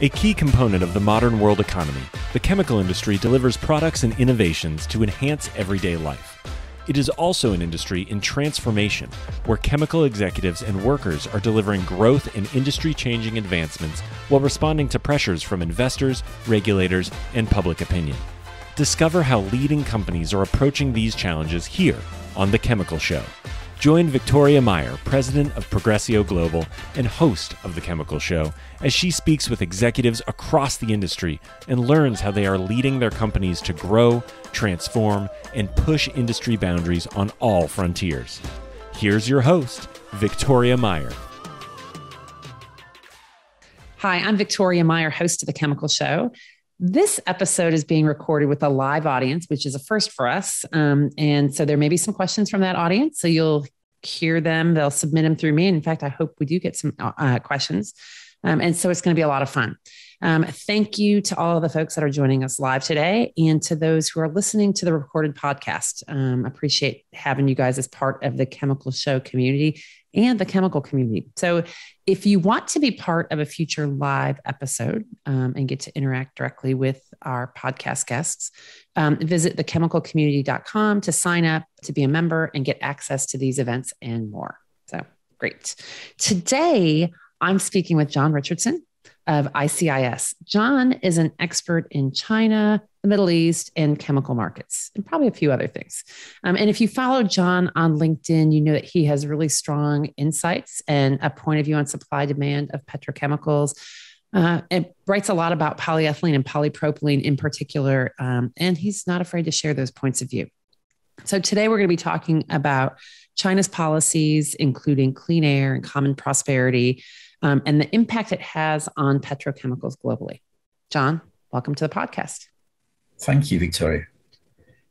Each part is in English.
A key component of the modern world economy, the chemical industry delivers products and innovations to enhance everyday life. It is also an industry in transformation, where chemical executives and workers are delivering growth and industry-changing advancements while responding to pressures from investors, regulators, and public opinion. Discover how leading companies are approaching these challenges here on The Chemical Show. Join Victoria Meyer, president of Progressio Global and host of The Chemical Show, as she speaks with executives across the industry and learns how they are leading their companies to grow, transform, and push industry boundaries on all frontiers. Here's your host, Victoria Meyer. Hi, I'm Victoria Meyer, host of The Chemical Show. This episode is being recorded with a live audience, which is a first for us. And so there may be some questions from that audience. So you'll hear them. They'll submit them through me. In fact, I hope we do get some questions. And so it's going to be a lot of fun. Thank you to all of the folks that are joining us live today and to those who are listening to the recorded podcast. Appreciate having you guys as part of the Chemical Show community and the chemical community. So if you want to be part of a future live episode and get to interact directly with our podcast guests, visit thechemicalcommunity.com to sign up, to be a member, and get access to these events and more. So great. Today, I'm speaking with John Richardson of ICIS. John is an expert in China, the Middle East, and chemical markets, and probably a few other things. And if you follow John on LinkedIn, you know that he has really strong insights and a point of view on supply demand of petrochemicals. And writes a lot about polyethylene and polypropylene in particular, and he's not afraid to share those points of view. So today we're going to be talking about China's policies, including clean air and common prosperity, and the impact it has on petrochemicals globally. John, welcome to the podcast. Thank you, Victoria.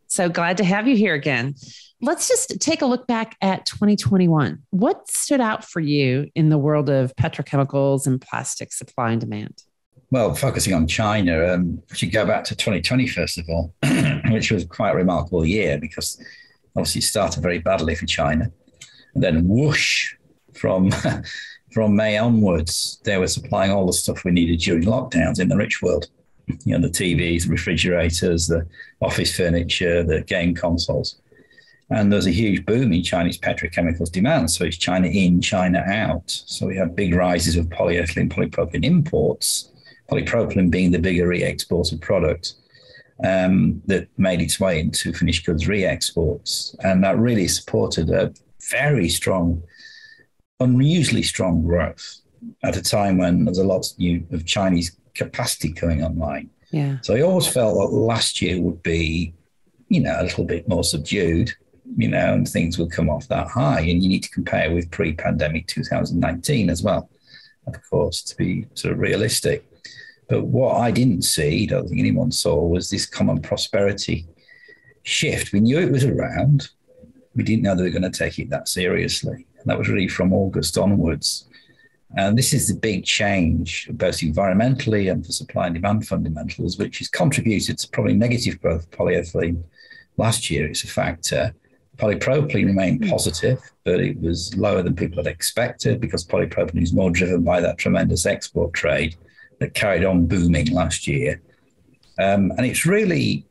So glad to have you here again. Let's just take a look back at 2021. What stood out for you in the world of petrochemicals and plastic supply and demand? Well, focusing on China, we should go back to 2020, first of all, which was quite a remarkable year because obviously it started very badly for China. And then whoosh, from May onwards, they were supplying all the stuff we needed during lockdowns in the rich world. You know, the TVs, refrigerators, the office furniture, the game consoles. And there's a huge boom in Chinese petrochemicals demand. So it's China in, China out. So we had big rises of polyethylene, polypropylene imports, polypropylene being the bigger re-export of product that made its way into finished goods re-exports. And that really supported a very strong, unusually strong growth at a time when there's a lot of Chinese capacity coming online. Yeah. So I always felt that last year would be, you know, a little bit more subdued, you know, and things would come off that high. And you need to compare with pre-pandemic 2019 as well, of course, to be sort of realistic. But what I didn't see, I don't think anyone saw, was this common prosperity shift. We knew it was around. We didn't know they were going to take it that seriously. And that was really from August onwards. And this is the big change, both environmentally and for supply and demand fundamentals, which has contributed to probably negative growth of polyethylene last year. It's a factor. Polypropylene remained positive, but it was lower than people had expected because polypropylene is more driven by that tremendous export trade that carried on booming last year. And it's really,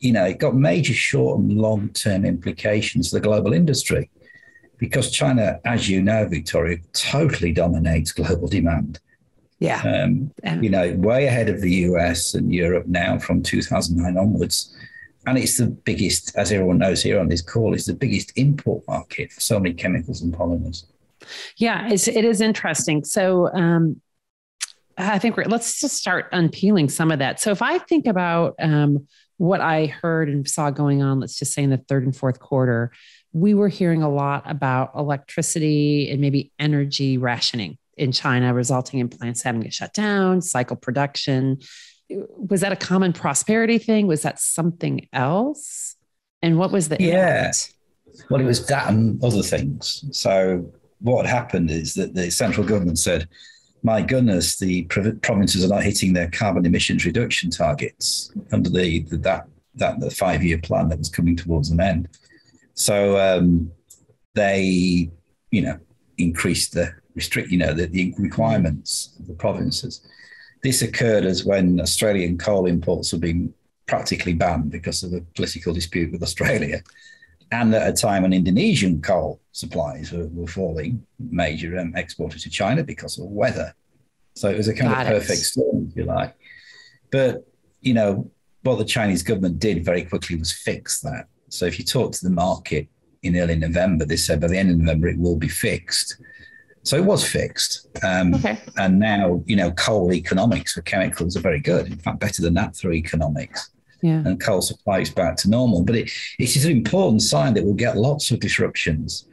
you know, it got major short and long-term implications for the global industry. Because China, as you know, Victoria, totally dominates global demand. Yeah. You know, way ahead of the US and Europe now from 2009 onwards. And it's the biggest, as everyone knows here on this call, it's the biggest import market for so many chemicals and polymers. Yeah, it is interesting. So I think let's just start unpeeling some of that. So if I think about what I heard and saw going on, let's just say in the third and fourth quarter, we were hearing a lot about electricity and maybe energy rationing in China, resulting in plants having to shut down, cycle production. Was that a common prosperity thing? Was that something else? And what was the impact? Well, it was that and other things. So what happened is that the central government said, my goodness, the provinces are not hitting their carbon emissions reduction targets under the 5-year plan that was coming towards an end. So they, you know, increased the requirements of the provinces. This occurred as when Australian coal imports were being practically banned because of a political dispute with Australia, and at a time when Indonesian coal supplies were falling, major exported to China because of weather. So it was a kind of perfect storm, if you like. But, you know, what the Chinese government did very quickly was fix that. So if you talk to the market in early November, they said by the end of November it will be fixed. So it was fixed. And now, you know, coal economics for chemicals are very good. In fact, better than that through economics. Yeah. And coal supply is back to normal. But it's just an important sign that we'll get lots of disruptions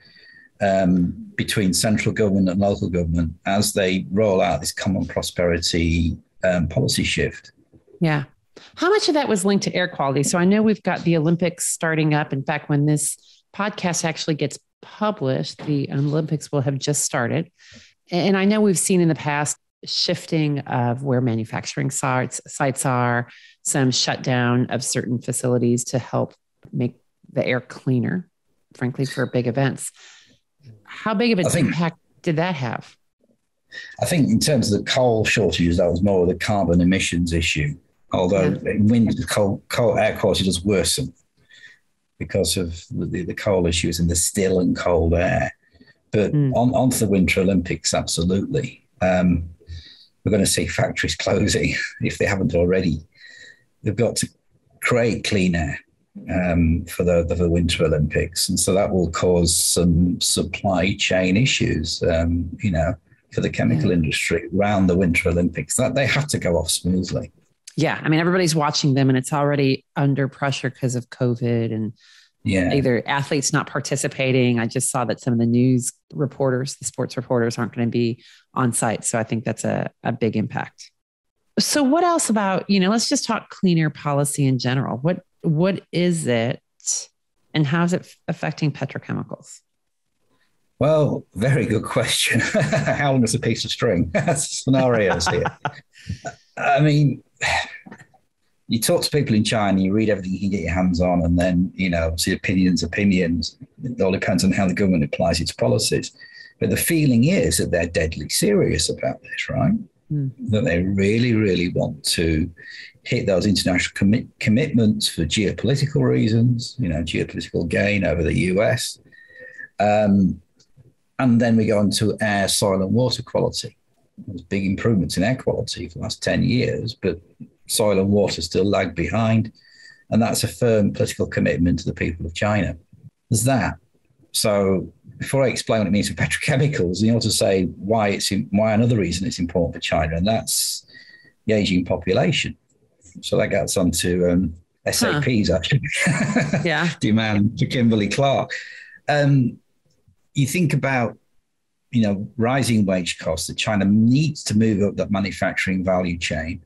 between central government and local government as they roll out this common prosperity policy shift. Yeah. How much of that was linked to air quality? So I know we've got the Olympics starting up. In fact, when this podcast actually gets published, the Olympics will have just started. And I know we've seen in the past shifting of where manufacturing sites are, some shutdown of certain facilities to help make the air cleaner, frankly, for big events. How big of an impact did that have? I think in terms of the coal shortages, that was more of the carbon emissions issue. Although in winter, coal air quality does worsen because of the coal issues and the still and cold air. But on to the Winter Olympics, absolutely. We're going to see factories closing if they haven't already. They've got to create clean air for the Winter Olympics. And so that will cause some supply chain issues, you know, for the chemical industry around the Winter Olympics. That they have to go off smoothly. Yeah. I mean, everybody's watching them and it's already under pressure because of COVID and either athletes not participating. I just saw that some of the news reporters, the sports reporters aren't going to be on site. So I think that's a big impact. So what else about, you know, let's just talk clean air policy in general. What is it and how is it affecting petrochemicals? Well, very good question. How long is a piece of string? Scenarios here. I mean, you talk to people in China, you read everything you can get your hands on, and then, you know, see opinions. It all depends on how the government applies its policies. But the feeling is that they're deadly serious about this, right? That they really, really want to hit those international commitments for geopolitical reasons, you know, geopolitical gain over the US. And then we go on to air, soil and water quality. There's big improvements in air quality for the last 10 years, but soil and water still lag behind. And that's a firm political commitment to the people of China. There's that. So before I explain what it means for petrochemicals, you ought to say why another reason it's important for China, and that's the aging population. So that gets onto SAP's actually demand to Kimberly-Clark. You think about, you know, rising wage costs, that China needs to move up that manufacturing value chain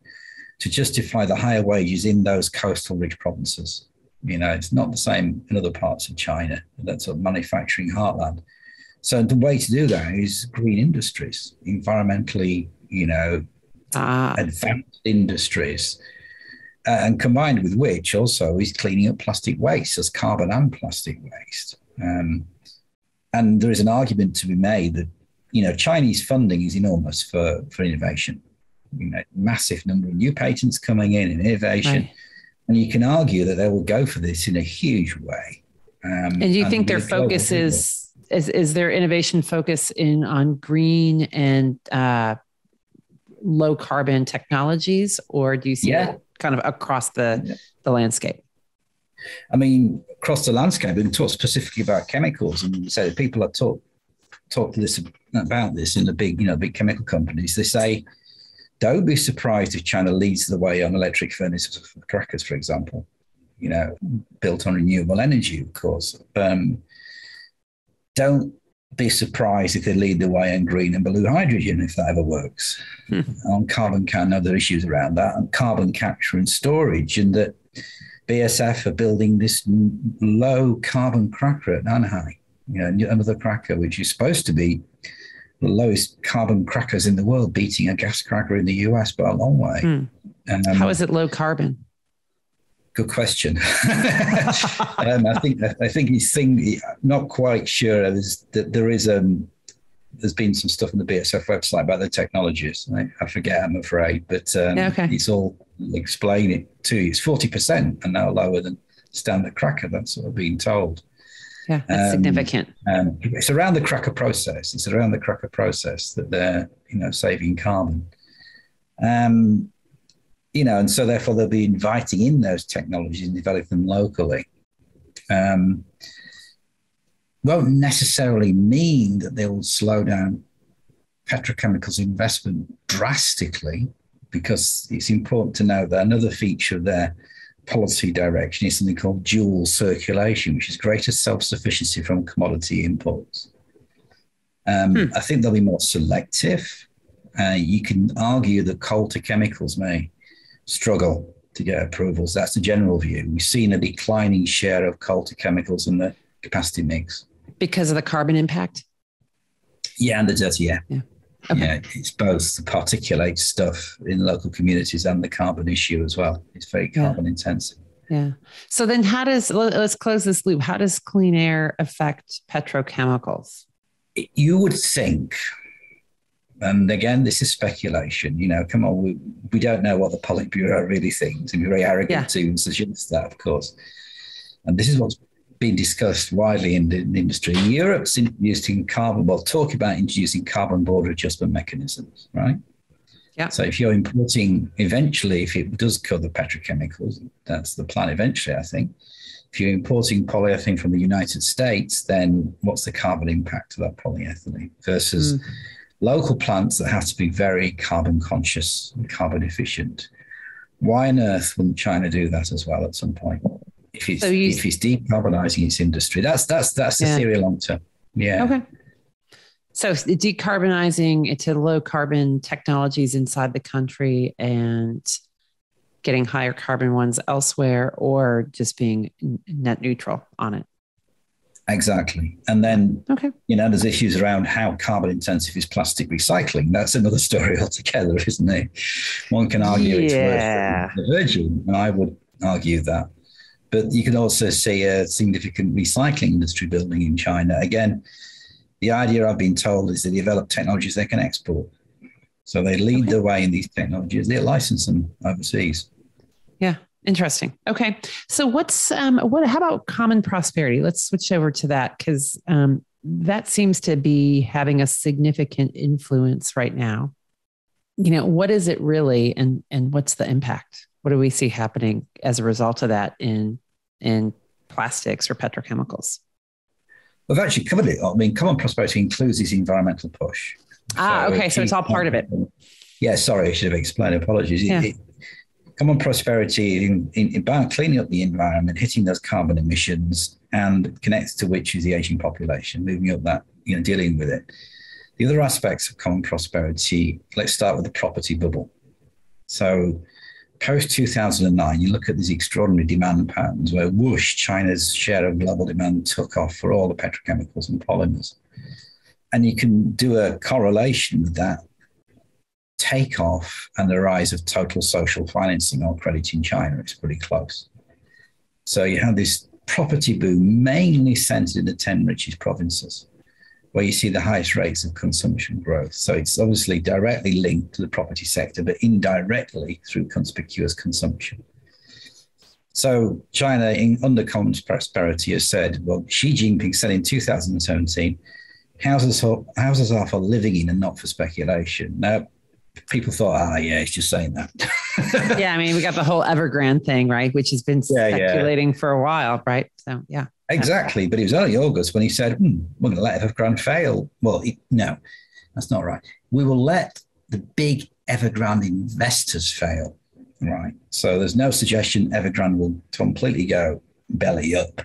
to justify the higher wages in those coastal rich provinces. You know, it's not the same in other parts of China, that sort of manufacturing heartland. So the way to do that is green industries, environmentally, you know, advanced industries, and combined with which also is cleaning up plastic waste as carbon and plastic waste. And there is an argument to be made that, you know, Chinese funding is enormous for innovation. You know, massive number of new patents coming in and innovation. Right. And you can argue that they will go for this in a huge way. And do you think their focus is their innovation focus on green and low carbon technologies, or do you see that kind of across the landscape? I mean, across the landscape, and talk specifically about chemicals, and so people that talk to this about this in the big chemical companies, they say, don't be surprised if China leads the way on electric furnaces for crackers, for example, you know, built on renewable energy, of course. Don't be surprised if they lead the way on green and blue hydrogen, if that ever works. On carbon capture, other issues around that, and carbon capture and storage, and that BASF are building this low carbon cracker at Nhai, you know, another cracker, which is supposed to be the lowest carbon crackers in the world, beating a gas cracker in the US, but a long way. How is it low carbon? Good question. I think he's not quite sure that there is there's been some stuff on the BASF website about the technologies. I forget, I'm afraid, but it's all explaining to you. It's 40% and now lower than standard cracker. That's what I've been told. Yeah, that's significant. It's around the cracker process. It's around the cracker process that they're, saving carbon. And so therefore they'll be inviting in those technologies and developing them locally. Won't necessarily mean that they will slow down petrochemicals investment drastically, because it's important to know that another feature of their policy direction is something called dual circulation, which is greater self-sufficiency from commodity imports. I think they'll be more selective. You can argue that coal to chemicals may struggle to get approvals. That's the general view. We've seen a declining share of coal to chemicals in the capacity mix. Because of the carbon impact? Yeah, and the dirty air. Yeah. Okay. Yeah, it's both the particulate stuff in local communities and the carbon issue as well. It's very carbon intensive. Yeah. So then let's close this loop. How does clean air affect petrochemicals? You would think, and again, this is speculation, come on, we don't know what the Politburo really thinks, and we're very arrogant to suggest that, of course. And this is what's been discussed widely in the industry. Europe's introducing introducing carbon border adjustment mechanisms, right? Yeah. So if you're importing, eventually, if it does cover petrochemicals, that's the plan eventually, I think. If you're importing polyethylene from the United States, then what's the carbon impact of that polyethylene versus local plants that have to be very carbon conscious and carbon efficient? Why on earth wouldn't China do that as well at some point? If it's decarbonizing its industry, that's the theory long term. Yeah. Okay. So decarbonizing it to low carbon technologies inside the country and getting higher carbon ones elsewhere, or just being net neutral on it. Exactly. And then, there's issues around how carbon intensive is plastic recycling. That's another story altogether, isn't it? One can argue it's worth the virgin, and I would argue that. But you can also see a significant recycling industry building in China. Again, the idea I've been told is they develop technologies they can export. So they lead the way in these technologies. They license them overseas. Yeah, interesting. Okay. So how about common prosperity? Let's switch over to that, because that seems to be having a significant influence right now. What is it really, and what's the impact? What do we see happening as a result of that in plastics or petrochemicals? We've actually covered it. I mean, common prosperity includes this environmental push. So it's all part of it. Yeah, sorry, I should have explained. Apologies. Yeah. Common prosperity in about cleaning up the environment, hitting those carbon emissions, and connects to which is the aging population, moving up that, dealing with it. The other aspects of common prosperity, let's start with the property bubble. So post 2009, you look at these extraordinary demand patterns where whoosh, China's share of global demand took off for all the petrochemicals and polymers. And you can do a correlation with that takeoff and the rise of total social financing or credit in China. It's pretty close. So you have this property boom mainly centered in the 10 richest provinces, where you see the highest rates of consumption growth. So it's obviously directly linked to the property sector, but indirectly through conspicuous consumption. So China, under common prosperity, has said, well, Xi Jinping said in 2017, houses are for living in and not for speculation. Now, people thought, he's just saying that. Yeah, I mean, we got the whole Evergrande thing, right? Which has been speculating for a while, right? So, yeah. Exactly. But it was only August when he said, we're going to let Evergrande fail. Well, no, that's not right. We will let the big Evergrande investors fail. Right. So there's no suggestion Evergrande will completely go belly up.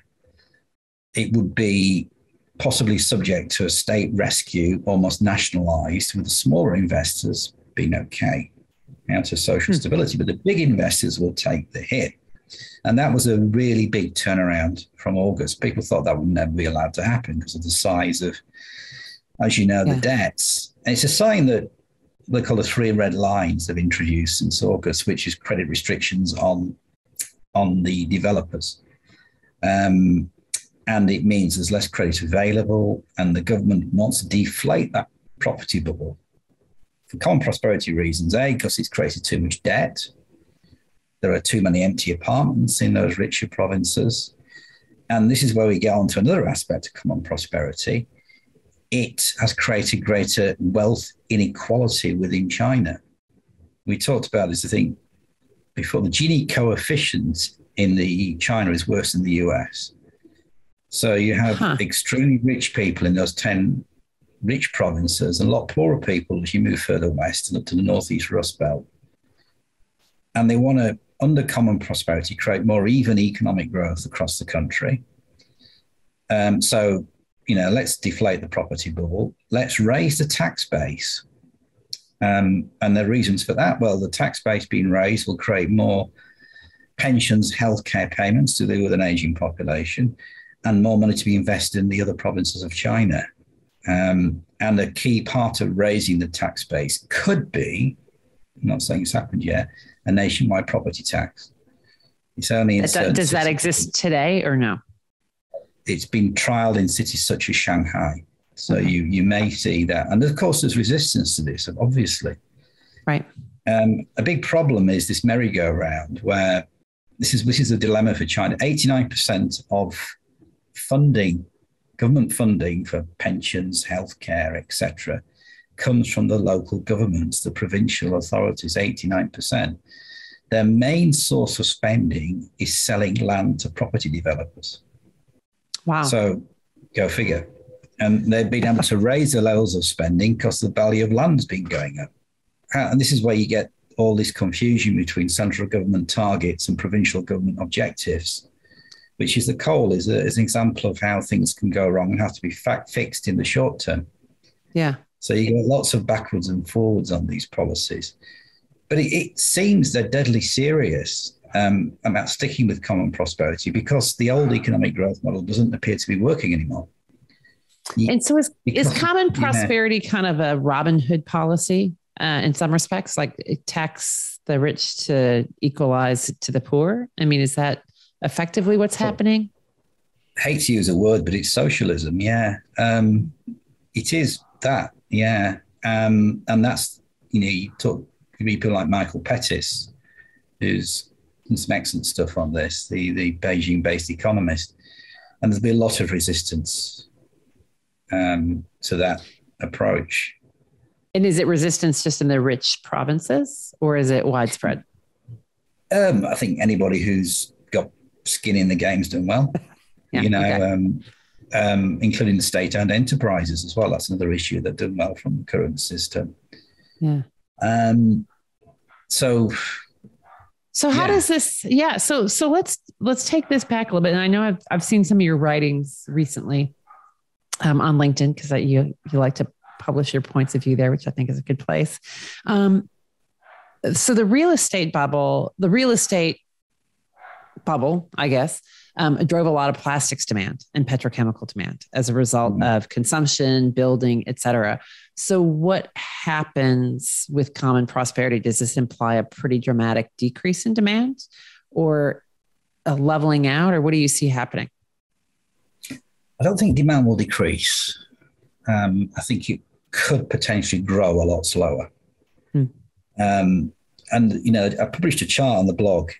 It would be possibly subject to a state rescue, almost nationalized, with the smaller investors being okay out of social stability. But the big investors will take the hit. And that was a really big turnaround from August. People thought that would never be allowed to happen because of the size of, as you know, the debts. And it's a sign that they call the three red lines they've introduced since August, which is credit restrictions on the developers. And it means there's less credit available, and the government wants to deflate that property bubble for common prosperity reasons. A, because it's created too much debt. There are too many empty apartments in those richer provinces. And this is where we get on to another aspect of common prosperity. It has created greater wealth inequality within China. We talked about this, I think, before. The Gini coefficient in the China is worse than the US. So you have extremely rich people in those 10 rich provinces and a lot poorer people as you move further west and up to the northeast Rust Belt. And they want to, under common prosperity, create more even economic growth across the country. So, you know, let's deflate the property bubble. Let's raise the tax base. And the reasons for that, well, the tax base being raised will create more pensions, healthcare payments to do with an aging population, and more money to be invested in the other provinces of China. And a key part of raising the tax base could be, I'm not saying it's happened yet, a nationwide property tax. It's only in certain Does that exist today or no? It's been trialed in cities such as Shanghai. So you may see that. And of course, there's resistance to this, obviously. Right. A big problem is this merry-go-round where this is a dilemma for China. 89% of funding, government funding for pensions, healthcare, etc., comes from the local governments, the provincial authorities, 89%. Their main source of spending is selling land to property developers. Wow. So go figure. And they've been able to raise the levels of spending because the value of land's been going up. And this is where you get all this confusion between central government targets and provincial government objectives, which is the coal is an example of how things can go wrong and have to be fixed in the short term. Yeah. So you get lots of backwards and forwards on these policies. But it seems they're deadly serious about sticking with common prosperity because the old economic growth model doesn't appear to be working anymore. And so is common prosperity kind of a Robin Hood policy in some respects, like tax the rich to equalize to the poor? I mean, is that effectively what's happening? I hate to use a word, but it's socialism. Yeah, it is that. Yeah. And that's, you know, you read people like Michael Pettis, who's done some excellent stuff on this, the Beijing-based economist. And there'll be a lot of resistance to that approach. And is it resistance just in the rich provinces or is it widespread? I think anybody who's got skin in the game's done well, yeah, you know, okay. Including the state-owned enterprises as well. That's another issue that done well from the current system. Yeah. So how does this, So let's take this back a little bit. And I know I've seen some of your writings recently on LinkedIn because you like to publish your points of view there, which I think is a good place. So the real estate bubble, I guess, drove a lot of plastics demand and petrochemical demand as a result of consumption, building, et cetera. So what happens with common prosperity? Does this imply a pretty dramatic decrease in demand or a leveling out, or what do you see happening? I don't think demand will decrease. I think it could potentially grow a lot slower. And, you know, I published a chart on the blog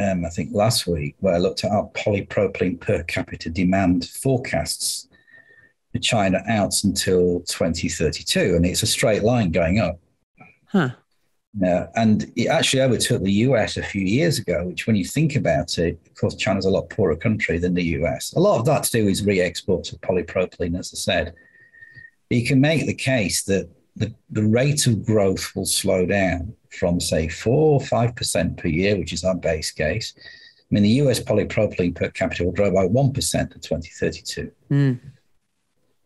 I think last week, where I looked at our polypropylene per capita demand forecasts for China out until 2032. And it's a straight line going up. And it actually overtook the US a few years ago, which when you think about it, of course, China's a lot poorer country than the US. A lot of that to do is re-exports of polypropylene, as I said. But you can make the case that the rate of growth will slow down from, say, 4 or 5% per year, which is our base case. I mean, the US polypropylene per capita will grow by 1% in 2032.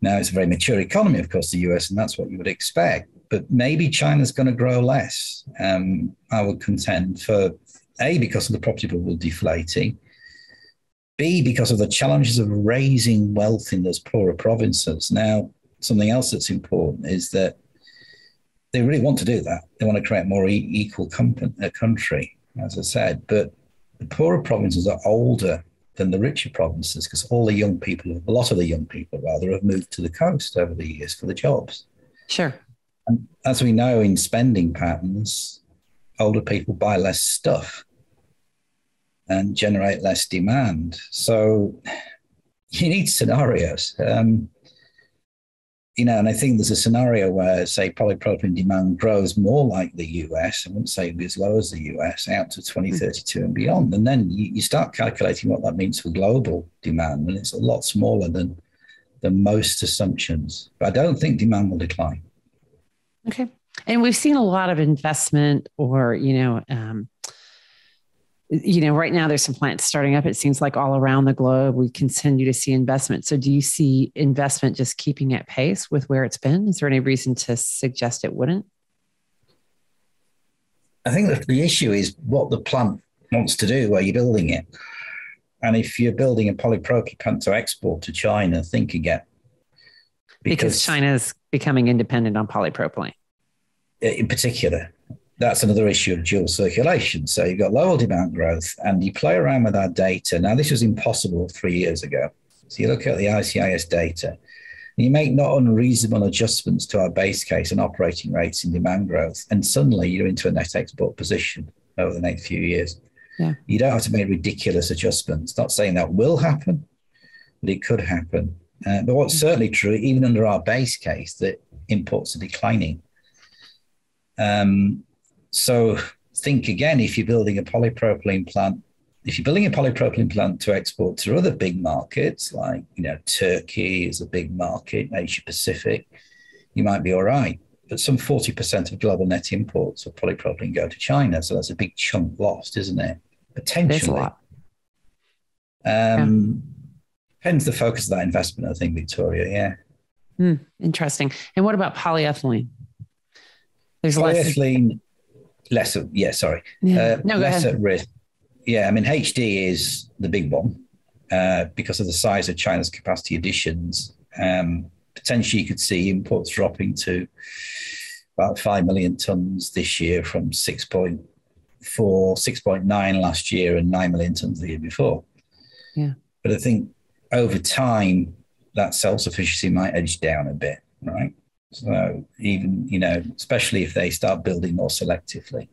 Now, it's a very mature economy, of course, the US, and that's what you would expect. But maybe China's going to grow less, I would contend, for A, because of the property bubble deflating, B, because of the challenges of raising wealth in those poorer provinces. Now, something else that's important is that they really want to do that. They want to create more equal country, as I said. But the poorer provinces are older than the richer provinces because a lot of the young people have moved to the coast over the years for the jobs. Sure. And as we know in spending patterns, older people buy less stuff and generate less demand. So you need scenarios. And I think there's a scenario where, say, polypropylene demand grows more like the US, I wouldn't say it'd be as low as the US, out to 2032 and beyond. And then you start calculating what that means for global demand, and it's a lot smaller than most assumptions. But I don't think demand will decline. Okay. And we've seen a lot of investment or, right now there's some plants starting up. It seems like all around the globe, we continue to see investment. So do you see investment just keeping at pace with where it's been? Is there any reason to suggest it wouldn't? I think that the issue is what the plant wants to do, where you're building it. And if you're building a polypropylene plant to export to China, think again. Because China's becoming independent on polypropylene. In particular, that's another issue of dual circulation. So you've got lower demand growth and you play around with our data. Now, this was impossible 3 years ago. So you look at the ICIS data and you make not unreasonable adjustments to our base case and operating rates in demand growth. And suddenly you're into a net export position over the next few years. Yeah. You don't have to make ridiculous adjustments. Not saying that will happen, but it could happen. But what's certainly true, even under our base case, that imports are declining. So think again, if you're building a polypropylene plant, to export to other big markets, like, Turkey is a big market, Asia Pacific, you might be all right. But some 40% of global net imports of polypropylene go to China. So that's a big chunk lost, isn't it? Potentially. There's a lot. Depends the focus of that investment, I think, Victoria. Yeah. Interesting. And what about polyethylene? There's polyethylene, less at risk. Yeah, I mean, HD is the big one because of the size of China's capacity additions. Potentially, you could see imports dropping to about 5 million tons this year from 6.4, 6.9 last year and 9 million tons the year before. Yeah. But I think over time, that self-sufficiency might edge down a bit, right? So even, especially if they start building more selectively.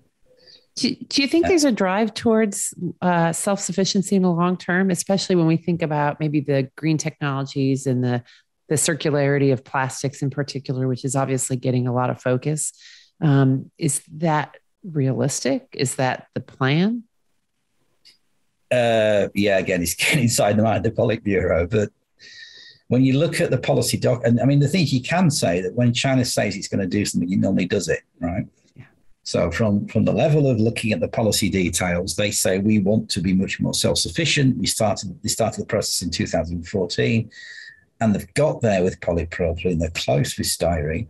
Do you think there's a drive towards self-sufficiency in the long term, especially when we think about maybe the green technologies and the circularity of plastics in particular, which is obviously getting a lot of focus? Is that realistic? Is that the plan? Again, it's getting inside the mind of the Politburo, but when you look at the policy doc, and I mean, the thing you can say that when China says it's going to do something, it normally does it, right? Yeah. So from the level of looking at the policy details, they say we want to be much more self-sufficient. They started the process in 2014, and they've got there with polypropylene. They're close with styrene,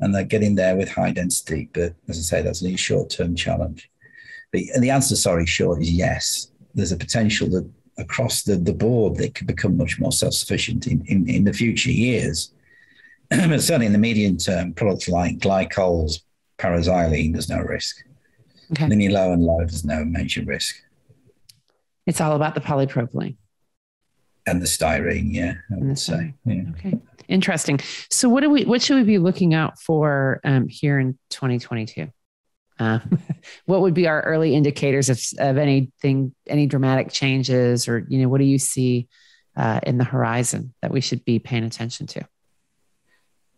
and they're getting there with high density. But as I say, that's a short-term challenge. And the answer, short is yes. There's a potential that across the board, they could become much more self-sufficient in the future years. But certainly in the medium term, products like glycols, paraxylene, there's no risk. Okay. Linear low and low, there's no major risk. It's all about the polypropylene. And the styrene, yeah, I would say. Yeah. Okay, interesting. So what should we be looking out for here in 2022? What would be our early indicators of anything, any dramatic changes, or, what do you see in the horizon that we should be paying attention to?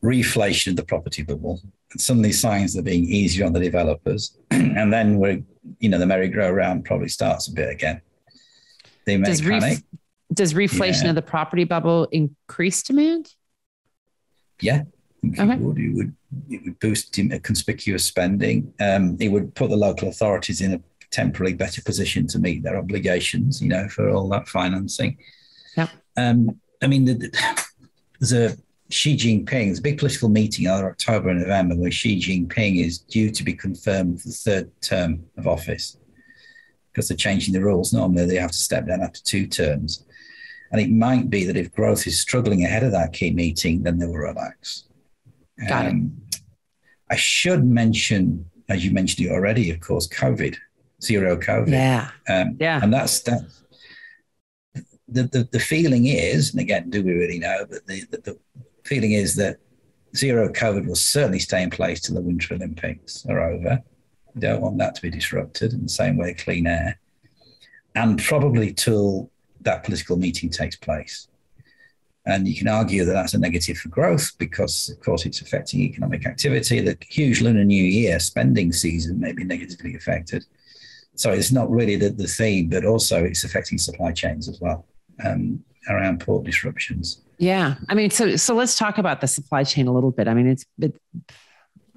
Reflation of the property bubble. And some of these signs are being easier on the developers. And then we're, the merry-go-round probably starts a bit again. They may panic. Does reflation of the property bubble increase demand? Yeah. Okay. It would boost conspicuous spending. It would put the local authorities in a temporarily better position to meet their obligations, for all that financing. Yeah. There's a Xi Jinping, there's a big political meeting in October and November where Xi Jinping is due to be confirmed for the third term of office because they're changing the rules. Normally they have to step down after two terms. And it might be that if growth is struggling ahead of that key meeting, then they will relax. Got it. I should mention, as you mentioned it already, of course, COVID, zero COVID. Yeah. And that's that. The feeling is, and again, do we really know, but the feeling is that zero COVID will certainly stay in place till the Winter Olympics are over. We don't want that to be disrupted, in the same way clean air. And probably till that political meeting takes place. And you can argue that that's a negative for growth because, of course, it's affecting economic activity. The huge Lunar New Year spending season may be negatively affected. So it's not really the theme, but also it's affecting supply chains as well, around port disruptions. Yeah. I mean, so let's talk about the supply chain a little bit. I mean,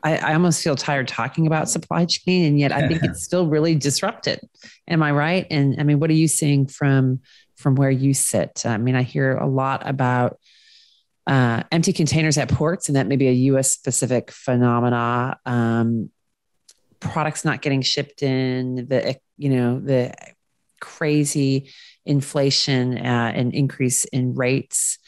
I almost feel tired talking about supply chain, and yet I think it's still really disrupted. Am I right? And I mean, what are you seeing from where you sit? I mean, I hear a lot about empty containers at ports, and that may be a U.S. specific phenomena. Products not getting shipped in, the crazy inflation and increase in rates,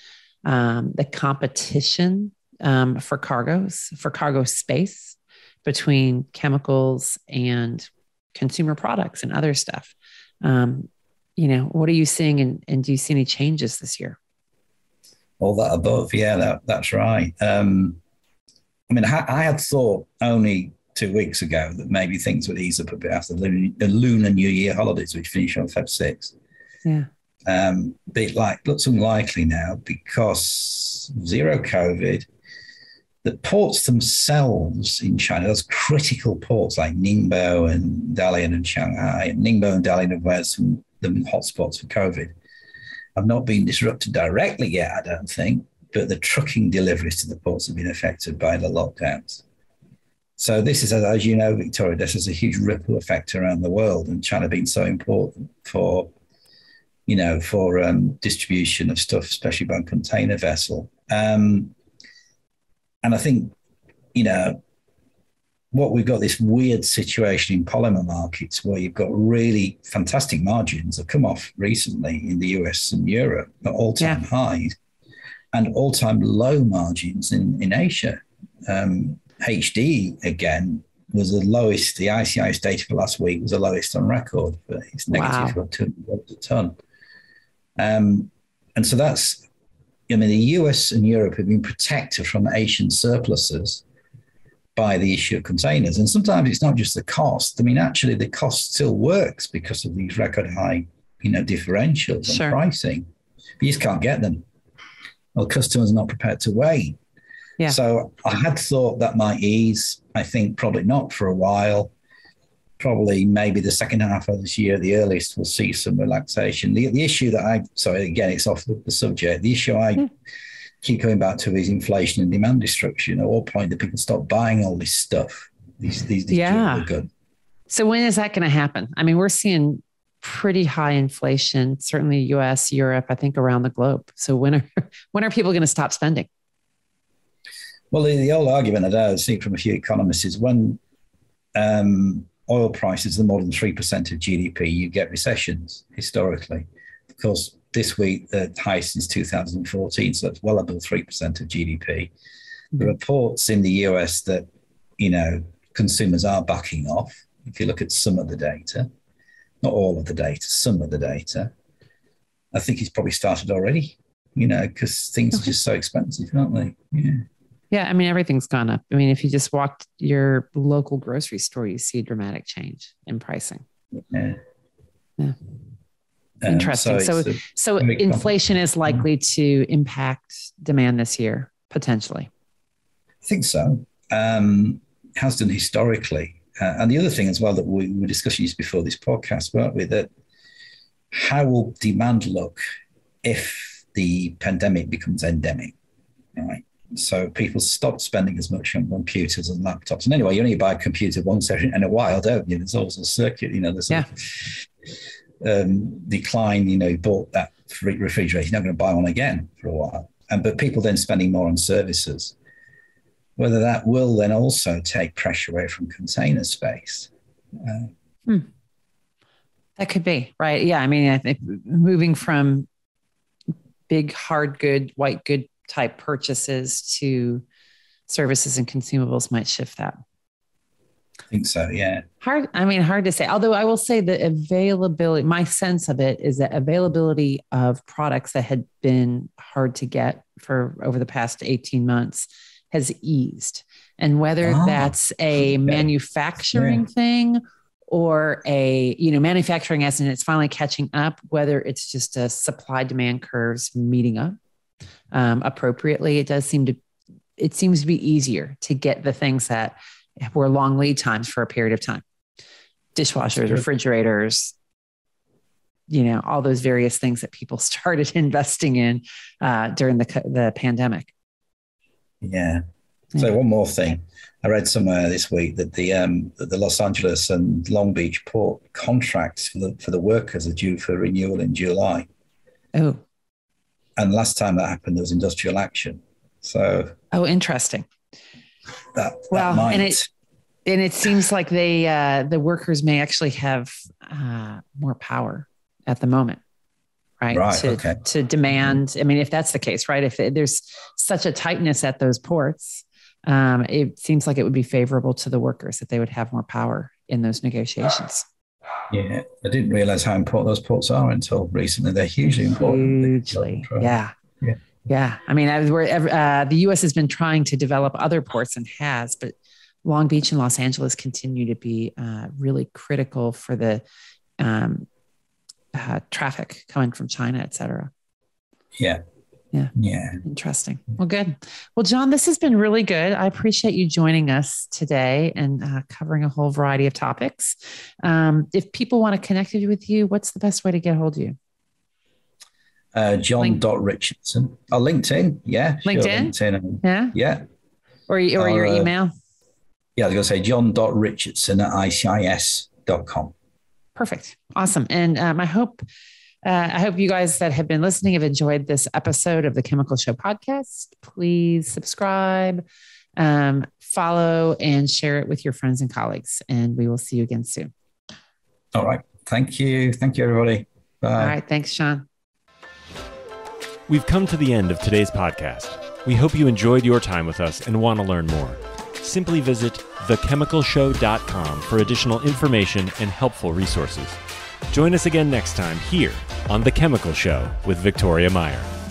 the competition for cargo space between chemicals and consumer products and other stuff. What are you seeing, and do you see any changes this year? All that above. Yeah, that's right. I had thought only 2 weeks ago that maybe things would ease up a bit after the Lunar New Year holidays, which finish on Feb 6. Yeah. But looks unlikely now because zero COVID. The ports themselves in China, those critical ports like Ningbo and Dalian and Shanghai, and Ningbo and Dalian are where some hotspots for COVID, have not been disrupted directly yet, I don't think, but the trucking deliveries to the ports have been affected by the lockdowns. So this is, as you know, Victoria, this is a huge ripple effect around the world, and China being so important for distribution of stuff, especially by container vessel. And I think, what we've got this weird situation in polymer markets where you've got really fantastic margins have come off recently in the US and Europe at all-time highs, and all-time low margins in Asia. HD, again, was the lowest. The ICIS data for last week was the lowest on record, but it's negative for $200 a ton. And so that's, the US and Europe have been protected from Asian surpluses by the issue of containers. And sometimes it's not just the cost. Actually, the cost still works because of these record high, differentials and pricing. But you just can't get them. Well, customers are not prepared to wait. Yeah. So I had thought that might ease. I think probably not for a while. Probably maybe the second half of this year, the earliest, we'll see some relaxation. The issue that it's off the subject. The issue I keep coming back to is inflation and demand destruction. At what point do people stop buying all this stuff? These are good. So when is that going to happen? We're seeing pretty high inflation, certainly US, Europe, I think around the globe. So when are people going to stop spending? Well, the old argument that I've seen from a few economists is when oil prices are more than 3% of GDP, you get recessions historically. Of course, this week, the highest since 2014, so that's well above 3% of GDP. The reports in the US that, consumers are backing off, if you look at some of the data, not all of the data, some of the data, I think it's probably started already, because things are just so expensive, aren't they? Yeah. Yeah. Everything's gone up. If you just walked your local grocery store, you see a dramatic change in pricing. Yeah. Interesting. So inflation is likely to impact demand this year, potentially. I think so. It has done historically. And the other thing as well that we were discussing just before this podcast, weren't we, that how will demand look if the pandemic becomes endemic, right? So people stopped spending as much on computers and laptops. And anyway, you only buy a computer once in a while, don't you? There's always a circuit, there's a decline, you bought that refrigerator, you're not going to buy one again for a while. But people then spending more on services, whether that will then also take pressure away from container space. That could be, right? Yeah, I think moving from big, hard good, white good type purchases to services and consumables might shift that. I think so, yeah. Hard to say. Although I will say the availability, my sense of it is that availability of products that had been hard to get for over the past 18 months has eased. And whether that's a manufacturing thing or a, you know, manufacturing as in it's finally catching up, whether it's just a supply demand curves meeting up appropriately, it seems to be easier to get the things that were long lead times for a period of time. Dishwashers, refrigerators, you know, all those various things that people started investing in during the pandemic. Yeah. So one more thing, I read somewhere this week that the Los Angeles and Long Beach port contracts for the workers are due for renewal in July. Oh. And last time that happened, there was industrial action. So. Oh, interesting. It seems like they the workers may actually have more power at the moment. Right. To demand. I mean, if that's the case, right. If there's such a tightness at those ports, it seems like it would be favorable to the workers that they would have more power in those negotiations. Yeah. I didn't realize how important those ports are until recently. They're hugely important. Hugely. Yeah. I mean, the U.S. has been trying to develop other ports and has, but Long Beach and Los Angeles continue to be really critical for the traffic coming from China, et cetera. Yeah. Interesting. Well, good. Well, John, this has been really good. I appreciate you joining us today and covering a whole variety of topics. If people want to connect with you, what's the best way to get hold of you? John.Richardson. Oh, LinkedIn. Yeah. LinkedIn. Sure, LinkedIn. Yeah. Or your email. Yeah, I was going to say john.richardson@icis.com. Perfect. Awesome. And I hope you guys that have been listening have enjoyed this episode of the Chemical Show podcast. Please subscribe, follow, and share it with your friends and colleagues. And we will see you again soon. All right. Thank you. Thank you, everybody. Bye. All right. Thanks, Sean. We've come to the end of today's podcast. We hope you enjoyed your time with us and want to learn more. Simply visit thechemicalshow.com for additional information and helpful resources. Join us again next time here on The Chemical Show with Victoria Meyer.